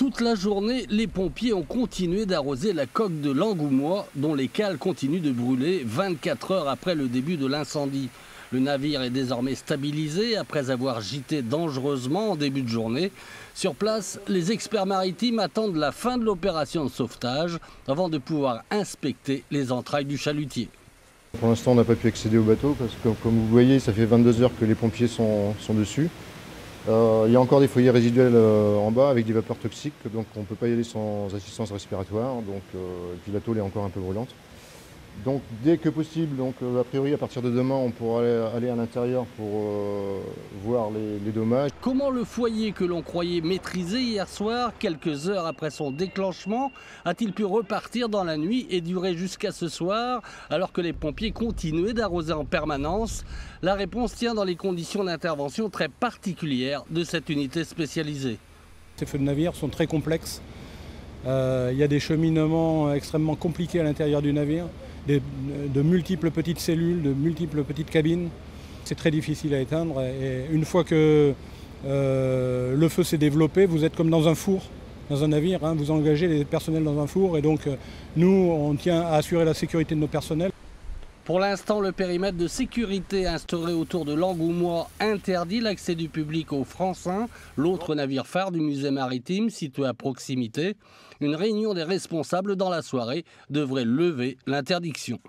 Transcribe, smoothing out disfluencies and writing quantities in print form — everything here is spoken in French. Toute la journée, les pompiers ont continué d'arroser la coque de l'Angoumois, dont les cales continuent de brûler 24 heures après le début de l'incendie. Le navire est désormais stabilisé après avoir gîté dangereusement en début de journée. Sur place, les experts maritimes attendent la fin de l'opération de sauvetage avant de pouvoir inspecter les entrailles du chalutier. Pour l'instant, on n'a pas pu accéder au bateau parce que, comme vous voyez, ça fait 22 heures que les pompiers sont dessus. Il y a encore des foyers résiduels en bas avec des vapeurs toxiques, donc on ne peut pas y aller sans assistance respiratoire, donc, et puis la tôle est encore un peu brûlante. Donc dès que possible, donc, a priori à partir de demain, on pourra aller à l'intérieur pour voir les dommages. Comment le foyer que l'on croyait maîtrisé hier soir, quelques heures après son déclenchement, a-t-il pu repartir dans la nuit et durer jusqu'à ce soir, alors que les pompiers continuaient d'arroser en permanence? La réponse tient dans les conditions d'intervention très particulières de cette unité spécialisée. Ces feux de navire sont très complexes. Il y a des cheminements extrêmement compliqués à l'intérieur du navire. De multiples petites cellules, de multiples petites cabines. C'est très difficile à éteindre et une fois que le feu s'est développé, vous êtes comme dans un four, dans un navire, hein, vous engagez les personnels dans un four et donc nous on tient à assurer la sécurité de nos personnels. Pour l'instant, le périmètre de sécurité instauré autour de l'Angoumois interdit l'accès du public au Francin, l'autre navire phare du musée maritime situé à proximité. Une réunion des responsables dans la soirée devrait lever l'interdiction.